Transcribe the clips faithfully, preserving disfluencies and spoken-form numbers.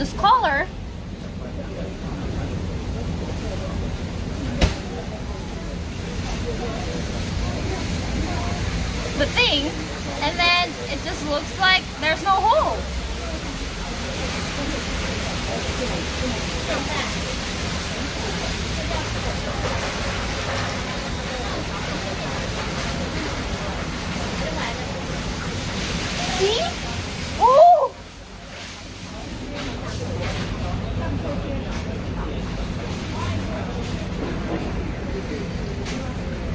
this collar. The thing, and then it just looks like there's no hole. See? Oh!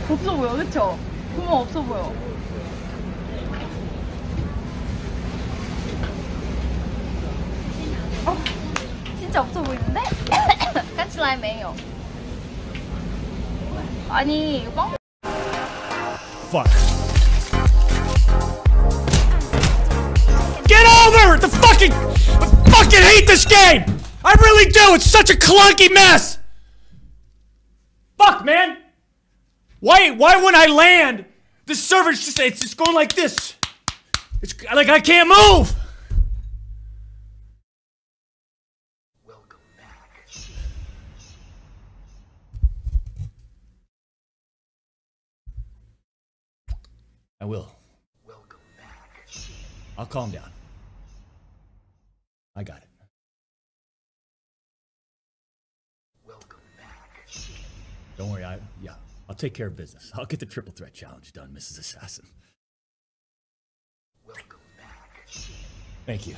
없어 보여, 그쵸? 구멍 없어 보여. 어, 진짜 없어 보이는데? 까칠라이메요. 아니, 뻥. Fuck. Get over the fucking! I fucking hate this game! I really do! It's such a clunky mess! Fuck, man! Why, why when I land, the server's just, it's just going like this. It's like I can't move! Welcome back. I will. Welcome back. I'll calm down. I got it. Welcome back. Don't worry, I yeah, I'll take care of business. I'll get the triple threat challenge done, Missus Assassin. Welcome back. Thank you.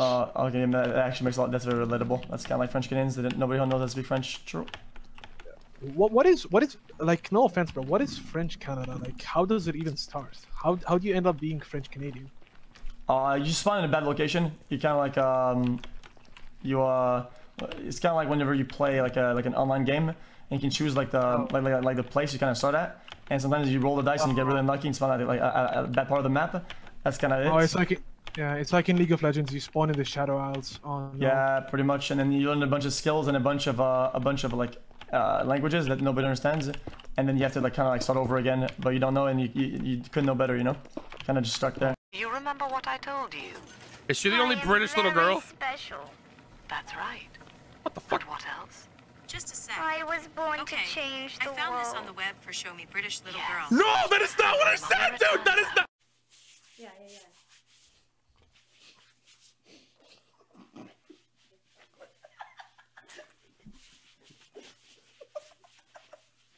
Uh, okay, that actually makes a lot. That's very relatable. That's kind of like French Canadians. They didn't, nobody who knows how to speak French. True. What what is what is like? No offense, but what is French Canada like? How does it even start? How how do you end up being French Canadian? Uh, you just spawn in a bad location. You kind of like um, you uh, it's kind of like whenever you play like a like an online game, and you can choose like the oh. like, like like the place you kind of start at, and sometimes you roll the dice oh. and you get really unlucky and spawn at like a, a, a bad part of the map. That's kind of it. Oh, it's like it, yeah, it's like in League of Legends. You spawn in the Shadow Isles. On yeah, pretty much, and then you learn a bunch of skills and a bunch of uh, a bunch of like uh, languages that nobody understands, and then you have to like kind of like start over again, but you don't know, and you you, you couldn't know better, you know, kind of just stuck there. You remember what I told you? Is she the I only British little girl? Special. That's right. What the fuck? But what else? Just a sec. I was born okay. to change the I found world. This on the web for Show Me British Little yes. Girl. No, that is not what I said, dude! That is not... Yeah, yeah, yeah.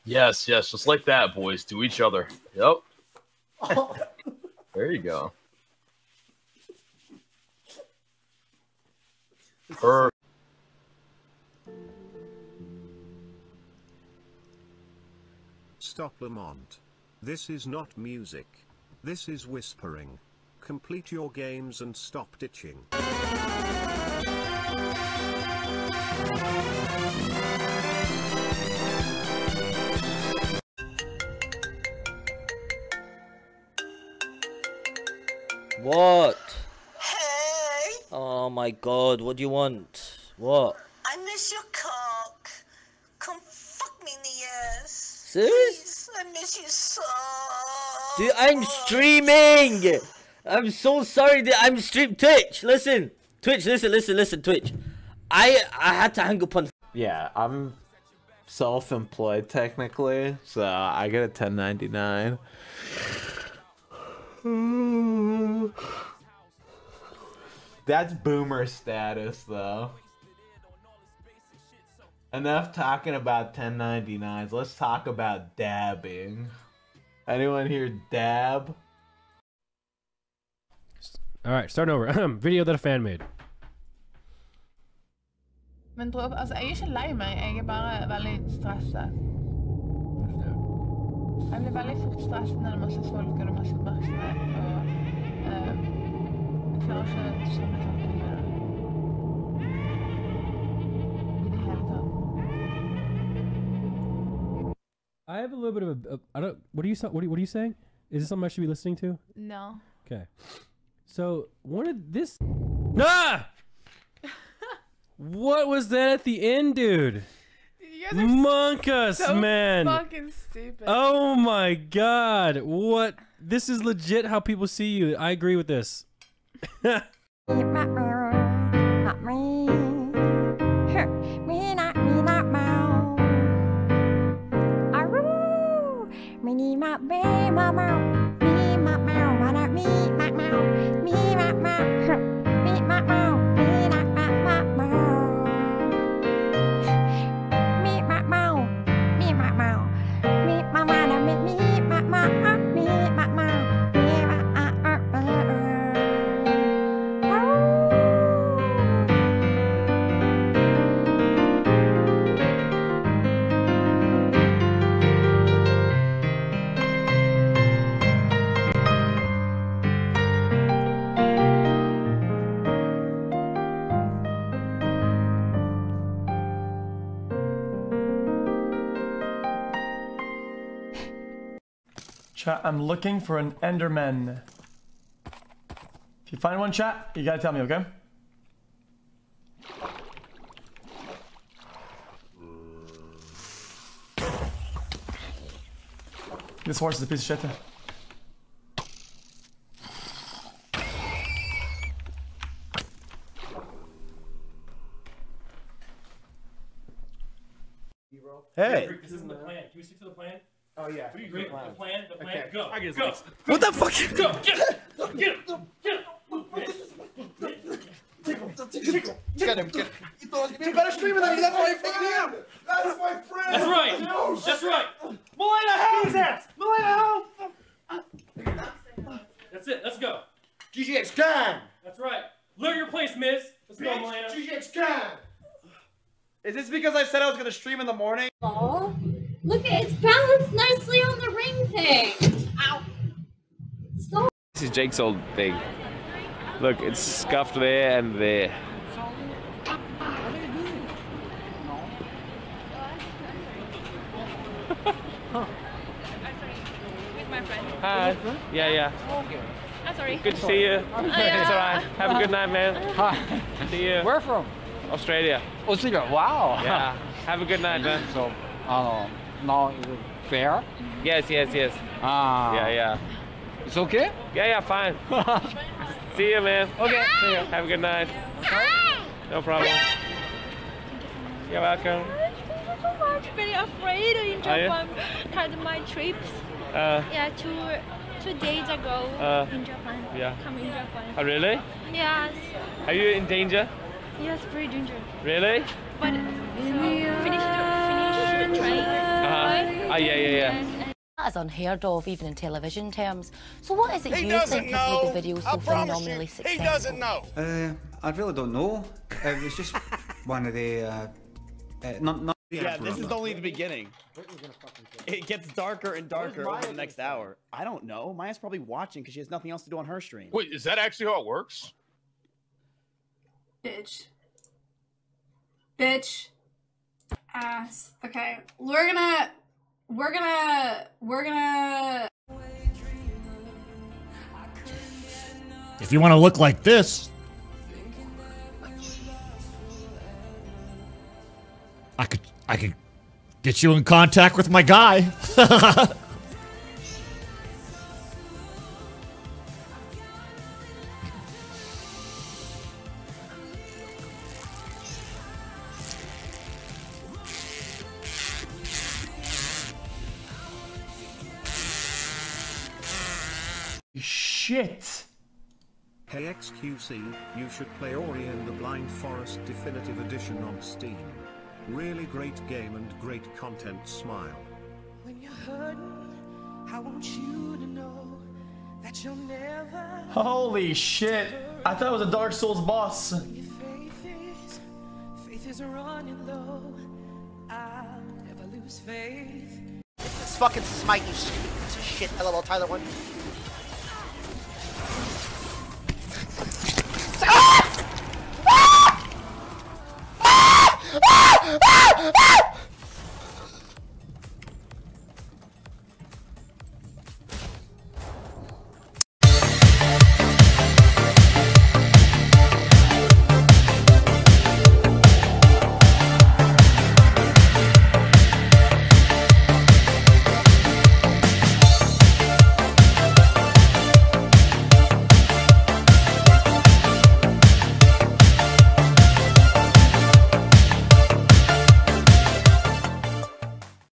Yes, yes, just like that, boys. To each other. Yep. Oh. There you go. Her. Stop Lamont. This is not music. This is whispering. Complete your games and stop ditching. What? Hey! Oh my god, what do you want? What? I miss your cock. Come fuck me in the ass. Serious? I miss you so. Dude, I'm streaming! I'm so sorry that I'm stream- Twitch, listen! Twitch, listen, listen, listen, Twitch. I- I had to hang up on- Yeah, I'm self-employed technically, so I get a ten ninety-nine. That's boomer status though. Enough talking about ten ninety-nines. Let's talk about dabbing. Anyone here dab? Alright, starting over. Video that a fan made. Men dropp, altså jeg er ikke lei meg, jeg er bare veldig stresset. Jeg blir veldig fort stresset når det er masse folk og det er masse oppmerksomhet, og eh, jeg klarer ikke å skjønne takken med det. I det hele tatt. I have a little bit of a, I don't, what are you, what are you, what are you saying? Is this something I should be listening to? No. Okay. So, one of this... Ah! What was that at the end, dude? Monkus, so man. Fucking stupid. Oh my god. What? This is legit how people see you. I agree with this. Chat, I'm looking for an enderman. If you find one, chat, you gotta tell me, okay? This horse is a piece of shit. Hey! This isn't the plan. Can we stick to the plan? Oh yeah. The plan, the plan, the plan. Okay. Go. I guess go. What the fuck? Go. Get him. Get him. Get him. Tickle. Tickle. Get him. Get him. You thought you'd be a better streamer than me. That's why I picked him. That's my friend. That's right. No, that's right. Milena, help! Who's that? Milena, help! That's it. Let's go. G G X gang. That's right. Learn your place, Miz. Let's go, Milena. G G X gang. Is this because I said I was gonna stream in the morning? Oh. Look at it's balanced nicely on the ring thing. Ow. So this is Jake's old thing. Look, it's scuffed there and there. Huh. I'm sorry. With my friend. Hi. Yeah, yeah. I'm sorry. Good to see you. Oh, yeah. It's alright. Have a good night, man. Hi. See you. Where from? Australia. Australia. Wow. Yeah. Have a good night, man. So, um, now is it fair? Yes, yes, yes. Ah. Yeah, yeah. It's okay? Yeah, yeah, fine. See you, man. Okay. Hi. See you. Have a good night. Hi. No problem. You're welcome. Thank you so much. Very afraid in Japan. Had my trips. Uh, yeah, two two days ago uh, in Japan. Yeah. Come in Japan. Oh, really? Yes. Are you in danger? Yes, very dangerous. Really? But so, finish the train. Ah, yeah, yeah, yeah. That is unheard of, even in television terms. So what is it he you think know. has made the video so phenomenally you, successful? He doesn't know. Uh, I really don't know. It was just one of the... Uh, uh, not, not yeah, this is only the beginning. It gets darker and darker over the next hour. I don't know. Maya's probably watching because she has nothing else to do on her stream. Wait, is that actually how it works? Bitch. Bitch. Ass. Okay, we're gonna... We're gonna, we're gonna... If you want to look like this, I could, I could get you in contact with my guy. Shit! Hey X Q C, you should play Ori and the Blind Forest Definitive Edition on Steam. Really great game and great content. Smile. When you're hurting, I want you to know that you'll never... Holy shit! I thought it was a Dark Souls boss. Faith is, faith is running low. I'll never lose faith. It's fucking Smite, you stupid piece of shit. L O L Tyler One. Ah! Ah! Ah! Ah! Ah!